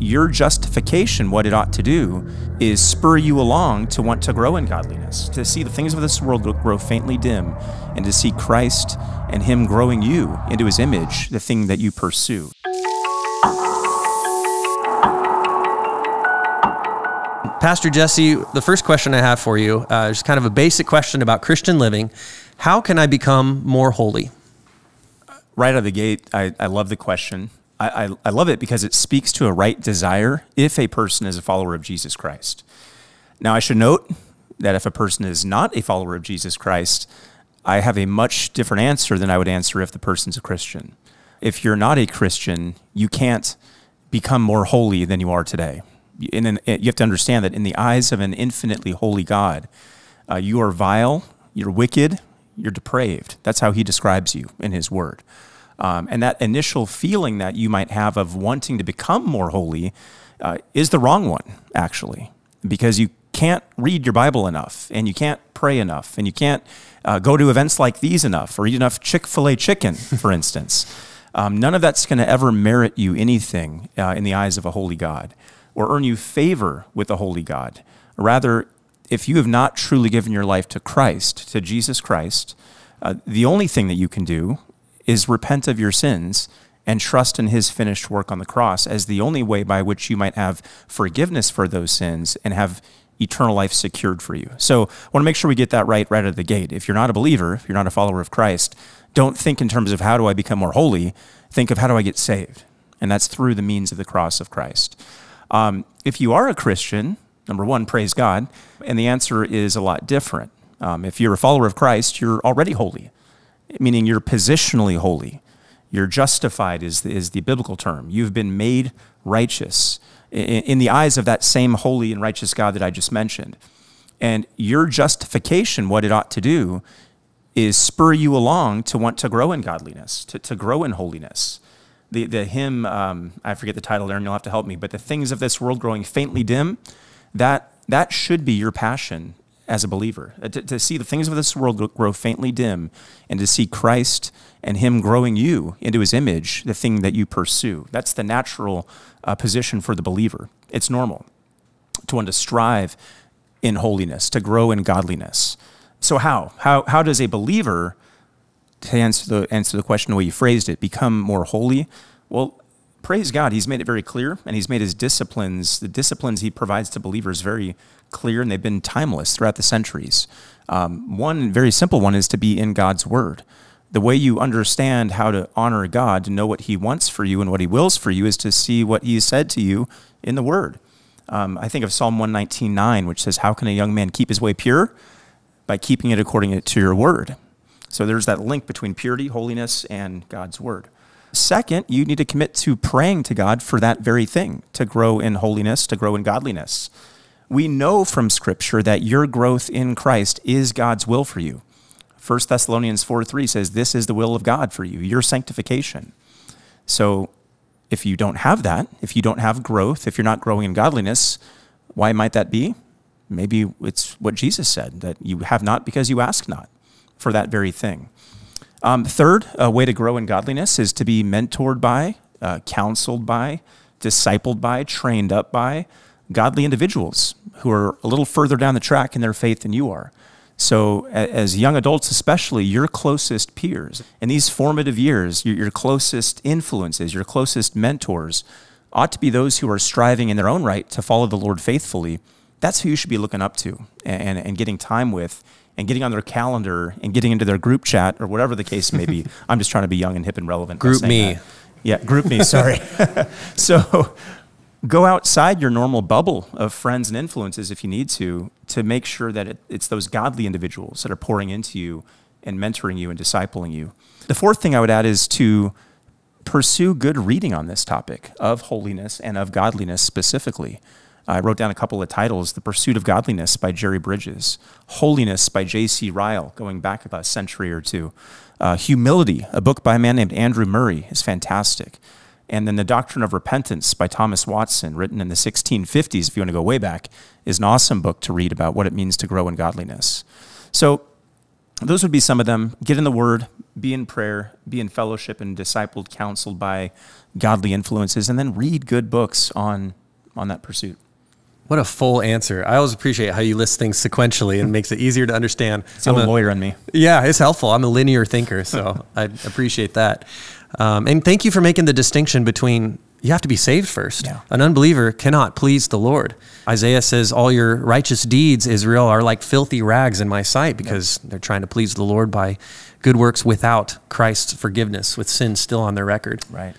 your justification, what it ought to do, is spur you along to want to grow in godliness, to see the things of this world grow faintly dim, and to see Christ and Him growing you into His image, the thing that you pursue. Pastor Jesse, the first question I have for you is kind of a basic question about Christian living. How can I become more holy? Right out of the gate, I love the question. I love it because it speaks to a right desire if a person is a follower of Jesus Christ. Now, I should note that if a person is not a follower of Jesus Christ, I have a much different answer than I would answer if the person's a Christian. If you're not a Christian, you can't become more holy than you are today. You have to understand that in the eyes of an infinitely holy God, you are vile, you're wicked, you're depraved. That's how He describes you in His Word. And that initial feeling that you might have of wanting to become more holy is the wrong one, actually, because you can't read your Bible enough, and you can't pray enough, and you can't go to events like these enough, or eat enough Chick-fil-A chicken, for instance. None of that's going to ever merit you anything in the eyes of a holy God, or earn you favor with a holy God. Rather, if you have not truly given your life to Christ, to Jesus Christ, the only thing that you can do is repent of your sins and trust in His finished work on the cross as the only way by which you might have forgiveness for those sins and have eternal life secured for you. So I want to make sure we get that right out of the gate. If you're not a believer, if you're not a follower of Christ, don't think in terms of how do I become more holy, think of how do I get saved? And that's through the means of the cross of Christ. If you are a Christian, number one, praise God, and the answer is a lot different. If you're a follower of Christ, you're already holy, meaning you're positionally holy. You're justified is the biblical term. You've been made righteous in the eyes of that same holy and righteous God that I just mentioned. And your justification, what it ought to do, is spur you along to want to grow in godliness, to grow in holiness. The hymn, I forget the title, Aaron, you'll have to help me, but the things of this world growing faintly dim, that should be your passion as a believer, to see the things of this world grow faintly dim and to see Christ and Him growing you into His image, the thing that you pursue. That's the natural position for the believer. It's normal to want to strive in holiness, to grow in godliness. So how does a believer, to answer the question the way you phrased it, become more holy? Well, praise God, He's made it very clear, and He's made His disciplines, the disciplines He provides to believers, very clear, and they've been timeless throughout the centuries. One very simple one is to be in God's Word. The way you understand how to honor God, to know what He wants for you and what He wills for you, is to see what He has said to you in the Word. I think of Psalm 119:9, which says, "How can a young man keep his way pure? By keeping it according to your Word." So there's that link between purity, holiness, and God's Word. Second, you need to commit to praying to God for that very thing, to grow in holiness, to grow in godliness. We know from Scripture that your growth in Christ is God's will for you. First Thessalonians 4:3 says, this is the will of God for you, your sanctification. So if you don't have that, if you don't have growth, if you're not growing in godliness, why might that be? Maybe it's what Jesus said, that you have not because you ask not for that very thing. Third, a way to grow in godliness is to be mentored by, counseled by, discipled by, trained up by godly individuals who are a little further down the track in their faith than you are. So as young adults especially, your closest peers, in these formative years, your closest influences, your closest mentors ought to be those who are striving in their own right to follow the Lord faithfully. That's who you should be looking up to and getting time with, and getting on their calendar and getting into their group chat or whatever the case may be. I'm just trying to be young and hip and relevant. Group me. That. Yeah, group me, sorry. So go outside your normal bubble of friends and influences if you need to make sure that it's those godly individuals that are pouring into you and mentoring you and discipling you. The fourth thing I would add is to pursue good reading on this topic of holiness and of godliness specifically. I wrote down a couple of titles, The Pursuit of Godliness by Jerry Bridges, Holiness by J.C. Ryle, going back about a century or two, Humility, a book by a man named Andrew Murray is fantastic, and then The Doctrine of Repentance by Thomas Watson, written in the 1650s, if you want to go way back, is an awesome book to read about what it means to grow in godliness. So those would be some of them. Get in the Word, be in prayer, be in fellowship and discipled, counseled by godly influences, and then read good books on that pursuit. What a full answer. I always appreciate how you list things sequentially and makes it easier to understand. It's a lawyer on me. Yeah, it's helpful. I'm a linear thinker, so I appreciate that. And thank you for making the distinction between you have to be saved first. Yeah. An unbeliever cannot please the Lord. Isaiah says, all your righteous deeds, Israel, are like filthy rags in my sight, because they're trying to please the Lord by good works without Christ's forgiveness, with sin still on their record. Right.